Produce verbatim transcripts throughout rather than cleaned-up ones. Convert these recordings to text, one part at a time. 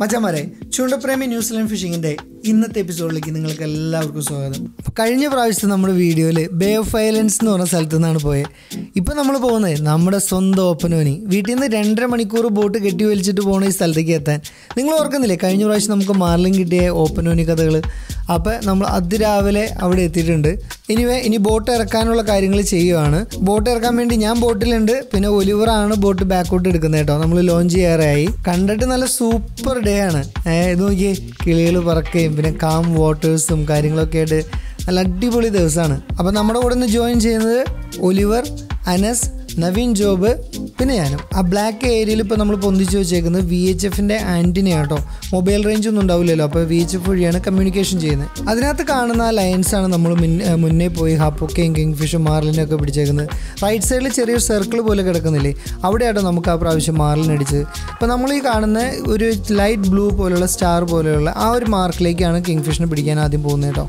മച്ചാമാരെ ചൂണ്ടപ്രേമി ന്യൂസിലാൻഡ് ഫിഷിങ്ങിന്റെ ഇന്നത്തെ എപ്പിസോഡിലേക്ക് നിങ്ങൾക്ക് എല്ലാവർക്കും സ്വാഗതം. കഴിഞ്ഞ പ്രാവശ്യത്തെ നമ്മുടെ വീഡിയോയിൽ ബേ ഓഫ് ഐലൻഡ്സ് എന്ന് പറഞ്ഞ സ്ഥലത്തു നിന്നാണ് പോയത്. ഇപ്പം നമ്മൾ പോകുന്നത് നമ്മുടെ സ്വന്തം ഓപ്പനോനി. വീട്ടിൽ നിന്ന് രണ്ടര മണിക്കൂർ ബോട്ട് കെട്ടി വലിച്ചിട്ട് പോകുന്ന ഈ സ്ഥലത്തേക്ക് എത്താൻ നിങ്ങൾ ഓർക്കുന്നില്ലേ കഴിഞ്ഞ പ്രാവശ്യം നമുക്ക് മാർലിൻ കിട്ടിയ ഓപ്പനോനി കഥകൾ? അപ്പോൾ നമ്മൾ അതിരാവിലെ അവിടെ എത്തിയിട്ടുണ്ട്. ഇനിവേ ഇനി ബോട്ട് ഇറക്കാനുള്ള കാര്യങ്ങൾ ചെയ്യുകയാണ്. ബോട്ട് ഇറക്കാൻ വേണ്ടി ഞാൻ ബോട്ടിലുണ്ട്, പിന്നെ ഒലിവറാണ് ബോട്ട് ബാക്കോട്ട് എടുക്കുന്നത് കേട്ടോ. നമ്മൾ ലോഞ്ച് ചെയ്യാറായി. കണ്ടിട്ട് നല്ല സൂപ്പർ ഡേ ആണ്. ഇത് നോക്കി, കിളികൾ പറക്കുകയും പിന്നെ കാം വാട്ടേഴ്സും കാര്യങ്ങളൊക്കെ ആയിട്ട് നല്ല അടിപൊളി ദിവസമാണ്. അപ്പോൾ നമ്മുടെ കൂടെ നിന്ന് ജോയിൻ ചെയ്യുന്നത് ഒലിവർ, അനസ്, നവീൻ ജോബ്, പിന്നെ ഞാനും. ആ ബ്ലാക്ക് ഏരിയയിൽ ഇപ്പോൾ നമ്മൾ പൊന്തിച്ച് വെച്ചേക്കുന്നത് വി എച്ച് എഫിൻ്റെ ആൻറ്റിനെയാട്ടോ. മൊബൈൽ റേഞ്ച് ഒന്നും ഉണ്ടാവില്ലല്ലോ, അപ്പോൾ വി എച്ച് എഫ് വഴിയാണ് കമ്മ്യൂണിക്കേഷൻ ചെയ്യുന്നത്. അതിനകത്ത് കാണുന്ന ആ ലൈൻസാണ് നമ്മൾ മുന്നേ പോയി ഹാപ്പൊക്കെയും കിങ്ഫിഷും മാർലിനും ഒക്കെ പിടിച്ചേക്കുന്നത്. റൈറ്റ് സൈഡിൽ ചെറിയൊരു സർക്കിൾ പോലെ കിടക്കുന്നില്ലേ, അവിടെയാട്ടോ നമുക്ക് ആ പ്രാവശ്യം മാർലിൻ അടിച്ചത്. ഇപ്പോൾ നമ്മൾ ഈ കാണുന്ന ഒരു ലൈറ്റ് ബ്ലൂ പോലെയുള്ള സ്റ്റാർ പോലെയുള്ള ആ ഒരു മാർക്കിലേക്കാണ് കിങ്ഫിഷിനെ പിടിക്കാൻ ആദ്യം പോകുന്നത് കേട്ടോ.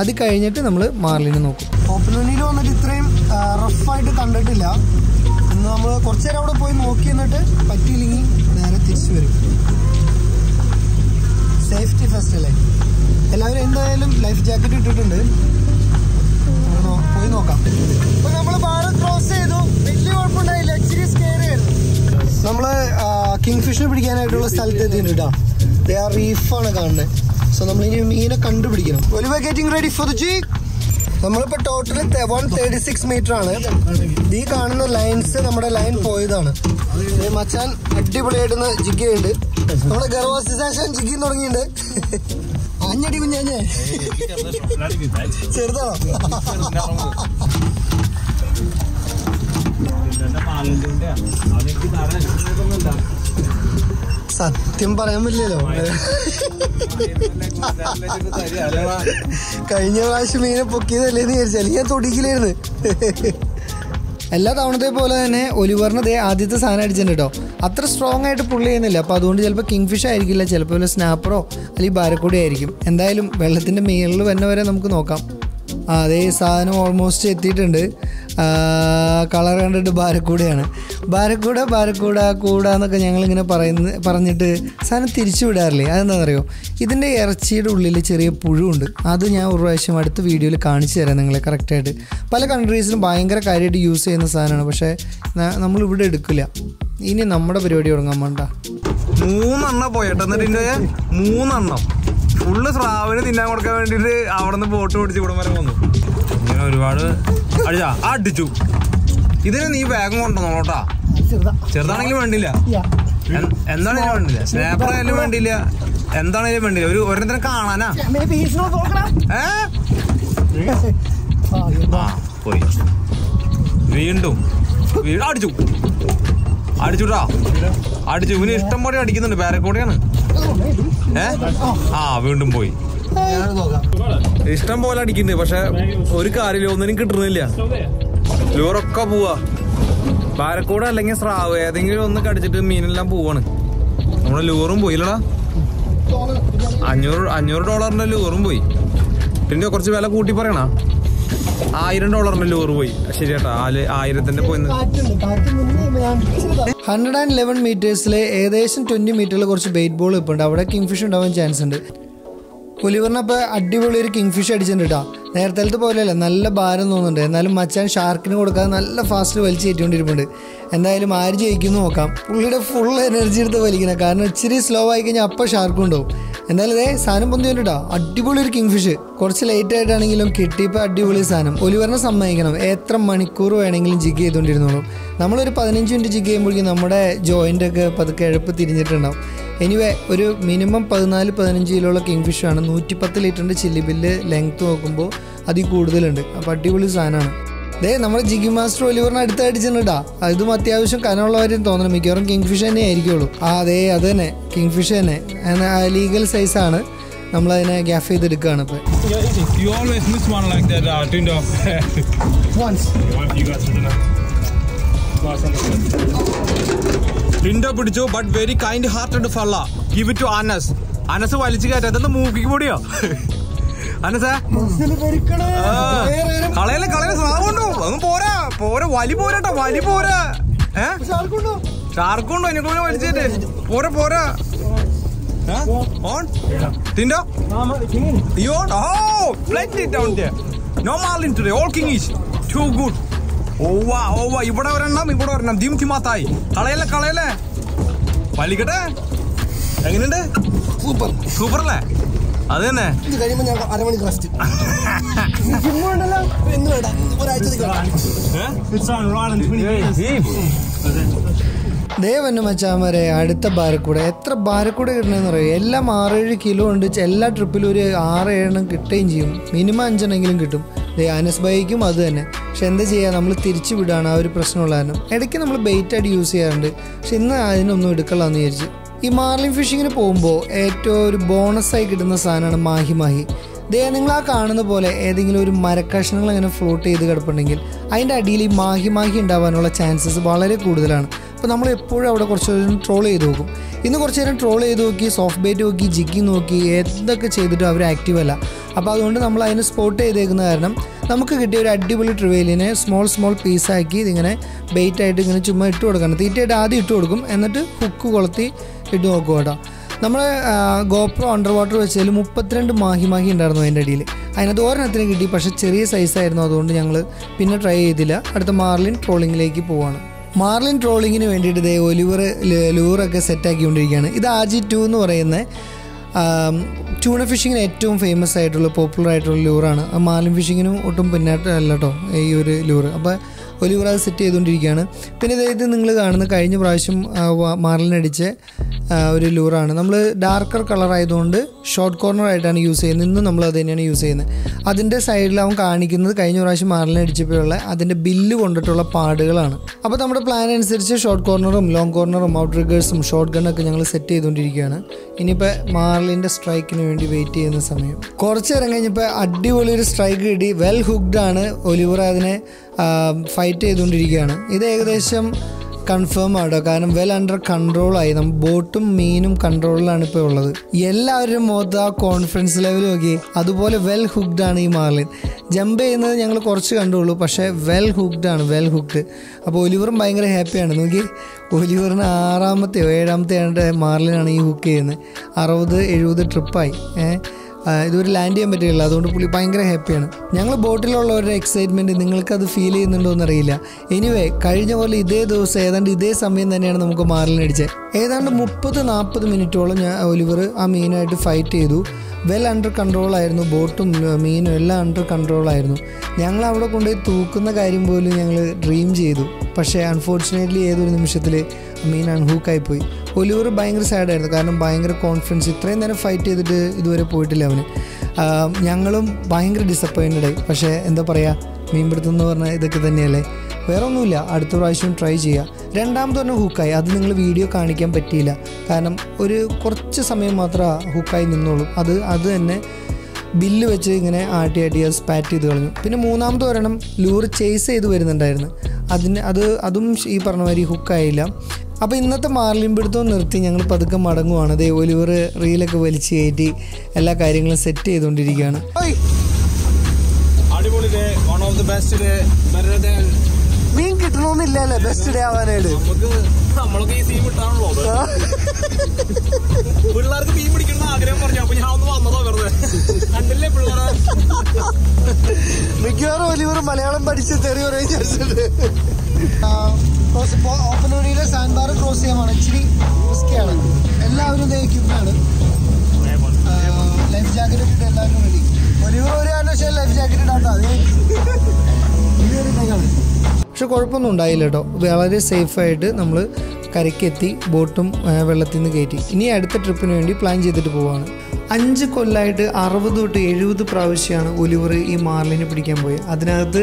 അത് കഴിഞ്ഞിട്ട് നമ്മൾ മാർലിനെ നോക്കും. ഓപ്പനോണിയിൽ വന്നിട്ട് ഇത്രയും റഫായിട്ട് കണ്ടിട്ടില്ല. ഇന്ന് നമ്മൾ കുറച്ച് നേരം അവിടെ പോയി നോക്കി എന്നിട്ട് പറ്റിയില്ലെങ്കിൽ നേരെ തിരിച്ചു വരും. സേഫ്റ്റി ഫസ്റ്റ് അല്ലേ? എല്ലാവരും എന്തായാലും ലൈഫ് ജാക്കറ്റ് ഇട്ടിട്ടുണ്ട്. പോയി നോക്കാം. ഇപ്പം നമ്മൾ പാറ ക്രോസ് ചെയ്തു, വലിയ കുഴപ്പമുണ്ടായില്ല. ഇച്ചിരി സ്കെയർ ആയിരുന്നു. നമ്മൾ കിങ്ഫിഷിനെ പിടിക്കാനായിട്ടുള്ള സ്ഥലത്ത് എത്തിയിട്ടുണ്ട് കേട്ടോ. ദേ ആ റീഫാണ് കാണുന്നത്. സോ നമ്മളിനി മീനെ കണ്ടുപിടിക്കണം. Oliver getting ready for the jig. നമ്മളിപ്പോൾ total one thirty six metre ആണ്. ഈ കാണുന്ന ലൈൻസ് നമ്മുടെ ലൈൻ പോയതാണ്. മച്ചാൻ അടിപൊളിയായിട്ടൊന്ന് ജിഗ് ചെയ്യുന്നുണ്ട്. നമ്മുടെ ഗർവാസി സാശാൻ ജിഗ്ഗിന്ന് തുടങ്ങിയിട്ടുണ്ട്. അഞ്ഞടി കുഞ്ഞാഞ്ഞേ ചെറുതാണോ? സത്യം പറയാൻ പറ്റില്ലല്ലോ. കഴിഞ്ഞ പ്രാവശ്യം മീനെ പൊക്കിയതല്ലേന്ന് വിചാരിച്ചു, അല്ലെങ്കിൽ ഞാൻ തൊടിക്കില്ലായിരുന്നു. എല്ലാ തവണത്തെ പോലെ തന്നെ ഒലിവറിന് ദേ ആദ്യത്തെ സാധനം അടിച്ചിട്ടുണ്ട് കേട്ടോ. അത്ര സ്ട്രോങ് ആയിട്ട് പുള്ളി ചെയ്യുന്നില്ല, അപ്പോൾ അതുകൊണ്ട് ചിലപ്പോൾ കിങ്ഫിഷ് ആയിരിക്കില്ല, ചിലപ്പോൾ സ്നാപ്പറോ അല്ലെങ്കിൽ ബാരക്കൂടി ആയിരിക്കും. എന്തായാലും വെള്ളത്തിൻ്റെ മേളിൽ വന്നവരെ നമുക്ക് നോക്കാം. അതേ സാധനം ഓൾമോസ്റ്റ് എത്തിയിട്ടുണ്ട്. കളർ കണ്ടിട്ട് ബാരക്കൂടയാണ്. ബാരക്കൂട ബാരക്കൂട കൂടാന്നൊക്കെ ഞങ്ങളിങ്ങനെ പറയുന്ന പറഞ്ഞിട്ട് സാധനം തിരിച്ചു വിടാറില്ലേ. അതെന്താണെന്നറിയോ, ഇതിൻ്റെ ഇറച്ചിയുടെ ഉള്ളിൽ ചെറിയ പുഴുണ്ട്. അത് ഞാൻ ഒരു പ്രാവശ്യം അടുത്ത വീഡിയോയിൽ കാണിച്ചു തരാം നിങ്ങളെ കറക്റ്റായിട്ട്. പല കൺട്രീസിലും ഭയങ്കര കാര്യമായിട്ട് യൂസ് ചെയ്യുന്ന സാധനമാണ്, പക്ഷേ നമ്മളിവിടെ എടുക്കില്ല. ഇനി നമ്മുടെ പരിപാടി തുടങ്ങാൻ വേണ്ട. മൂന്നെണ്ണം പോയട്ടോ, എന്നിട്ട് മൂന്നെണ്ണം ഫുള്ള് സ്രാവിന് തിന്നാൻ കൊടുക്കാൻ വേണ്ടിയിട്ട് അവിടെ നിന്ന് ബോട്ട് പിടിച്ച് ഇവിടെ വരെ വന്നു. ഇങ്ങനെ ഒരുപാട് അടിച്ചാ അടിച്ചു. ഇതിന് നീ ബാഗും കൊണ്ടുവന്നോട്ടാ. ചെറുതാണെങ്കിലും വേണ്ടില്ല, എന്താണെങ്കിലും വേണ്ടില്ല, സ്നാപ്പർ ആയാലും വേണ്ടില്ല, എന്താണെങ്കിലും വേണ്ടില്ല. ഒരു ഓരോരുത്തരും കാണാനാ പോയി വീണ്ടും അടിച്ചു അടിച്ചുട്ടാ അടിച്ചു. ഇവന് ഇഷ്ടം പോലെ അടിക്കുന്നുണ്ട്, ബാരക്കോടെയാണ്. ഏ ആ വീണ്ടും പോയി. ഇഷ്ടം പോലെ അടിക്കുന്നത്, പക്ഷെ ഒരു കാര്യമില്ല, ഒന്നിനും കിട്ടുന്നില്ല. ലൂറൊക്കെ പോവാ. ബാരക്കൂടെ അല്ലെങ്കിൽ സ്രാവ് ഏതെങ്കിലും ഒന്ന് കടിച്ചിട്ട് മീനെല്ലാം പോവാണ്. നമ്മുടെ ലൂറും പോയില്ലടാ. അഞ്ഞൂറ് അഞ്ഞൂറ് ഡോളറിന്റെ ലൂറും പോയി. പിന്നെ കുറച്ച് വില കൂട്ടി പറയണ, ആയിരം ഡോളറിന്റെ ലൂറ് പോയി. ശരിയാട്ടാ, ആയിരത്തിന്റെ പോയിന്ന്. ഹൺഡ്രഡ് ആൻഡ് ലെവൻ മീറ്റേഴ്സിലെ ഏകദേശം ട്വന്റി മീറ്ററിൽ കുറച്ച് ബെയ്റ്റ് ബോൾ ഇപ്പുണ്ട്. അവിടെ കിങ്ഫിഷ് ഉണ്ടാവാൻ ചാൻസ് ഉണ്ട്. ഒലിവറിനപ്പോൾ അടിപൊളി ഒരു കിങ്ഫിഷ് അടിച്ചിട്ടുണ്ട് കേട്ടോ. നേരത്തെ പോലെയല്ല, നല്ല ഭാരം തോന്നുന്നുണ്ട്. എന്നാലും മച്ചാൻ ഷാർക്കിന് കൊടുക്കാതെ നല്ല ഫാസ്റ്റ് വലിച്ച് കയറ്റിക്കൊണ്ടിരിപ്പുണ്ട്. എന്തായാലും ആര് ജയിക്കുമെന്ന് നോക്കാം. പുള്ളിയുടെ ഫുൾ എനർജി എടുത്ത് വലിക്കണം, കാരണം ഇച്ചിരി സ്ലോ ആയി കഴിഞ്ഞാൽ അപ്പം ഷാർക്ക് ഉണ്ടാവും. എന്തായാലും ഇതേ സാധനം പൊന്തി വന്നിട്ടാ. അടിപൊളി ഒരു കിങ്ഫിഷ്. കുറച്ച് ലേറ്റ് ആയിട്ടാണെങ്കിലും കിട്ടിയപ്പോൾ അടിപൊളി സാധനം. ഒലിവറിനെ സമ്മതിക്കണം, എത്ര മണിക്കൂർ വേണമെങ്കിലും ജിഗ് ചെയ്തുകൊണ്ടിരുന്നോളും. നമ്മളൊരു പതിനഞ്ച് മിനിറ്റ് ജിഗ് ചെയ്യുമ്പോഴേക്കും നമ്മുടെ ജോയിൻ്റൊക്കെ പതുക്കെ എഴുപ്പ് തിരിഞ്ഞിട്ടുണ്ടാവും. എനിവേ ഒരു മിനിമം പതിനാല് പതിനഞ്ച് കിലോയുള്ള കിങ്ഫിഷാണ്. നൂറ്റി പത്ത് ലിറ്ററിൻ്റെ ചില്ലി ബില്ല് ലെങ്ത്ത് നോക്കുമ്പോൾ അതിൽ കൂടുതലുണ്ട്. അപ്പോൾ അടിപൊളി സാധനമാണ്. ദേ നമ്മുടെ ജിഗി മാസ്റ്റർ ഒലിവറിന് അടുത്ത് അടിച്ചിട്ടുണ്ടാ. അതും അത്യാവശ്യം കനമുള്ളവരും തോന്നണം. മിക്കവാറും കിങ്ഫിഷ് തന്നെ ആയിരിക്കുള്ളൂ. ആ അതേ അത് തന്നെ, കിങ്ഫിഷ് തന്നെ. ലീഗൽ സൈസാണ്. നമ്മളതിനെ ഗ്യാഫ് ചെയ്തെടുക്കുകയാണ്. ഇപ്പോൾ ടിൻഡോ പിടിച്ചു. But very kind hearted fella. Give it to Anas. Anas വലിച്ചു കയറ്റാ. അതെന്താ മൂക്കിക്ക് പൊടിയോ അനസേ? കളയല കളയല സ്രാവുണ്ടോ? അതൊന്നും പോരാ പോരാ, വലി പോരാട്ടോ, വലി പോരാ. ഏഹ് ഷാർക്കുണ്ടോ? എന്നെ കൊണ്ട് വലിച്ചേറ്റേ. പോരാ പോരാ. Huh? On? Yeah. Tinda? No, king. You on? Oh, plenty down there. No marlin today. All kingish. Too good. Oh wow, oh wow. You put our name. You put our name. Dimki matai. Kalaila, kalaila. Palikada. Enginende? Super. Super la. Adene. This guy man, I am Aramani casting. Jimmo na la. Endu da. Or I just got. It's on roll in twenty minutes. Dewan macam mana? Adat terbaru kuda, etra baru kuda kerana orang, semua maret kilo anda, semua triple orang, ara orang kitain jium, minimum anjing orang kitum. Dewan Ines bayi kau madanya. Senda jaya, nama kita terici budan, awal persoalan lain. Adakah nama baited use ya anda? Senda aja nama kita kalah ni aja. I marlin fishing ni pombo, etor bonus saya kita na sana na mahi mahi. Dewan orang kanan tu boleh, eding orang marakashan orang na float edikar paningil. Ainda daily mahi mahi inda banola chances balai kudulan. But we will troll it. We will troll it, soft bait, jigging, and active. So, we will spot it. We will get a small, small piece of bait. We will hook it. We have a GoPro underwater, which is thirty-two mahi mahi in the deal. I know the one thing is a cherry size. I know the one try it at the marlin trolling lake. Marlin trolling ini event itu deh Oliver lure agak setak yang dia gana. Ida aji tuna orang ini, tuna fishing ni etom famous side orang popular orang lure ana. Marlin fishing ni otom penat lato, ini lure. Apa Oliver agak setak itu dia gana. Penat itu nenggal gana kainnya berasam marlin ni dice, orang lure ana. Nampol darker color ay donde short corner ay dana use ini, ini nampol ada ni use ini. Adinda side lah orang kahani kena kainnya berasam marlin ni dice peralai. Adinda billu orang tu orang pad galan. अब तो हमारे plan है इससे short corner हम long corner हम outriggers हम short गन्ना के जंगल सेट्टे इधर डी किया ना इन्हीं पे मार्लिन डे स्ट्राइक ने वेंटी वेटी है ना समय कॉर्चर रंगे इन्हीं पे अड्डी वाले डे स्ट्राइक डी वेल हुक्ड आना ओलिवर आदने फाइटे इधर डी किया ना इधर एक Desam Confirm ada, kerana well under control ayam, botum minum control lah ni perlu. Semua orang muda conference level lagi, adu boleh well hooked ani marlin. Jambe ini, janggal korci control, pasai well hooked an, well hooked. Apo Oliver bayang re happy an, lagi Oliver na aram te, aram te anda marlin ani hook ini, arawud, eruud tripai. Itu orang landia material lah, tu orang pulih paling kerja happy an. Yang lor botol lor lor excitement ini, orang kata tu feel ini tu orang rela. Anyway, kerja orang ini tu sedan ini samin ni orang tu muka marlin ni je. Sedan tu thirty to forty minit orang ni, Oliver, kami ini ada fight itu. Well under control ayerno, botum main, semua under control ayerno. Yang lor orang kundai tu kena kairim bolu, yang lor dream je itu. Pasal unfortunately itu ni mesti tu le main an hook ay pui. Oliver bayang side ayerno, kerana bayang conference itu, tren dana fight itu itu itu orang poit level. Yangalum bayang disappointed ay. Pasal entah peraya, main bertemu orang itu kita ni le. Perlu ni le, adat orang try je. Rendam tu orang hook ay, adu ni le video kahani kiam peti le. Kerana orang korce samai matra hook ay ni nol. Adu adu enne billu macam ni arti artias pati tu orang. Pine moonam tu orang lure chase itu berinan ayerno. Adu ni adu adum I parnamari hook ay le. Apa inna tu marlin berdo nanti, jangan padukam marangu ana deh, oli orang reelak velici edi, elak airinglan sette itu diri kiana. Oi, adi boleh deh, one of the best deh, mana deh? Main kitno ni lelal best deh awan ede. Nampol ke isi ibu tan loh. Bulan tu ibu dikit na agaknya macam punya hawa tu apa tu berde? Andil le bulan. Mikir orang oli orang Malayalam beriset teri orang ini jadi. Cross open only the sandbar cross ചെയ്യാൻ ആണ് actually risk ആണ് എല്ലാവരും ദേ equipment ആണ് life jacket ഇട്ട് എല്ലാവരും ready ഒരു ഒരു ആനശേ ലൈഫ് ജാക്കറ്റ് ഇടാട്ടോ ഈ ഒരു തങ്ങാണ് പക്ഷേ കുഴപ്പമൊന്നും ഉണ്ടായില്ല ട്ടോ വളരെ സേഫ് ആയിട്ട് നമ്മൾ കരക്കെത്തി ബോട്ടും വെള്ളത്തിൽ നിന്ന് കയറ്റി ഇനി അടുത്ത ട്രിപ്പിന് വേണ്ടി പ്ലാൻ ചെയ്തിട്ട് പോവാണ് അഞ്ച് കൊല്ലായിട്ട് sixty to seventy പ്രാവശ്യമാണ് ഒലിവർ ഈ മാർലിനെ പിടിക്കാൻ പോയി അതിനകത്ത്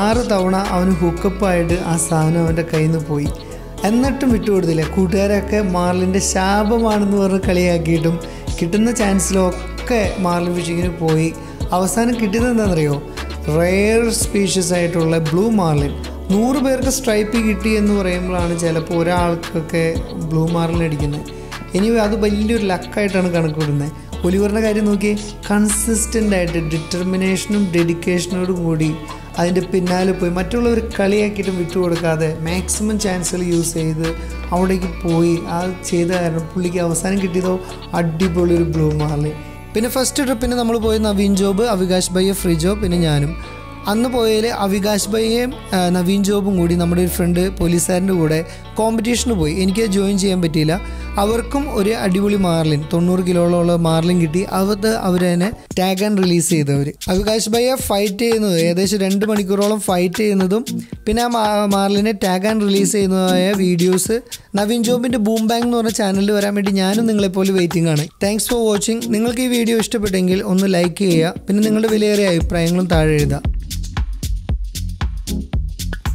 ആറ് തവണ അവന് ഹുക്കപ്പ് ആയിട്ട് ആ സാധനം അവൻ്റെ കയ്യിൽ നിന്ന് പോയി എന്നിട്ടും വിട്ടുകൊടുത്തില്ല കൂട്ടുകാരൊക്കെ മാർലിൻ്റെ ശാപമാണെന്ന് പറഞ്ഞ് കളിയാക്കിയിട്ടും കിട്ടുന്ന ചാൻസിലൊക്കെ മാർലിൻ ഫിഷിങ്ങിന് പോയി അവസാനം കിട്ടുന്നത് എന്താണെന്നറിയോ റെയർ സ്പീഷീസ് ആയിട്ടുള്ള ബ്ലൂ മാർലിൻ നൂറ് പേർക്ക് സ്ട്രൈപ്പ് കിട്ടി എന്ന് പറയുമ്പോഴാണ് ചിലപ്പോൾ ഒരാൾക്കൊക്കെ ബ്ലൂ മാർലിൻ അടിക്കുന്നത് എനിവേ അത് വലിയൊരു ലക്കായിട്ടാണ് കണക്ക് കൂടുന്നത് ഒലിവറിൻ്റെ കാര്യം നോക്കി കൺസിസ്റ്റൻ്റ് ആയിട്ട് ഡിറ്റർമിനേഷനും ഡെഡിക്കേഷനോടും കൂടി അതിന്റെ പിന്നാലെ പോയി മറ്റുള്ളവർ കളിയാക്കിയിട്ട് വിട്ടുകൊടുക്കാതെ മാക്സിമം ചാൻസുകൾ യൂസ് ചെയ്ത് അവിടേക്ക് പോയി ആ ചെയ്ത കാരണം പുള്ളിക്ക് അവസാനം കിട്ടിയതോ അടിപൊളി ഒരു ബ്ലൂ മാർലിൻ. പിന്നെ ഫസ്റ്റ് ട്രിപ്പിന് നമ്മൾ പോയി നവീൻ ജോബ്, അവികാശ് ഭൈയെ, ഫ്രീ ജോബ്, പിന്നെ ഞാനും. അന്ന് പോയാൽ അവികാശ് ഭൈയെയും നവീൻ ജോബും കൂടി നമ്മുടെ ഒരു ഫ്രണ്ട് പോലീസുകാരൻ്റെ കൂടെ കോമ്പറ്റീഷന് പോയി. എനിക്ക് ജോയിൻ ചെയ്യാൻ പറ്റിയില്ല. അവർക്കും ഒരു അടിപൊളി മാർലിൻ തൊണ്ണൂറ് കിലോളോളം മാർലിൻ കിട്ടി. അവത് അവരെന്നെ ടാഗ് ആൻഡ് റിലീസ് ചെയ്തവർ. അവികാശ് ഭൈയെ ഫൈറ്റ് ചെയ്യുന്നത് ഏകദേശം രണ്ട് മണിക്കൂറോളം ഫൈറ്റ് ചെയ്യുന്നതും പിന്നെ ആ മാർലിനെ ടാഗ് ആൻഡ് റിലീസ് ചെയ്യുന്നതായ വീഡിയോസ് നവീൻ ജോബിൻ്റെ ബൂം ബാങ് എന്ന് പറഞ്ഞ ചാനലിൽ വരാൻ വേണ്ടി ഞാനും നിങ്ങളെപ്പോലെ വെയിറ്റിംഗ് ആണ്. Thanks for watching. നിങ്ങൾക്ക് ഈ വീഡിയോ ഇഷ്ടപ്പെട്ടെങ്കിൽ ഒന്ന് ലൈക്ക് ചെയ്യുക. പിന്നെ നിങ്ങളുടെ വിലയേറിയ അഭിപ്രായങ്ങളും താഴെ എഴുതുക.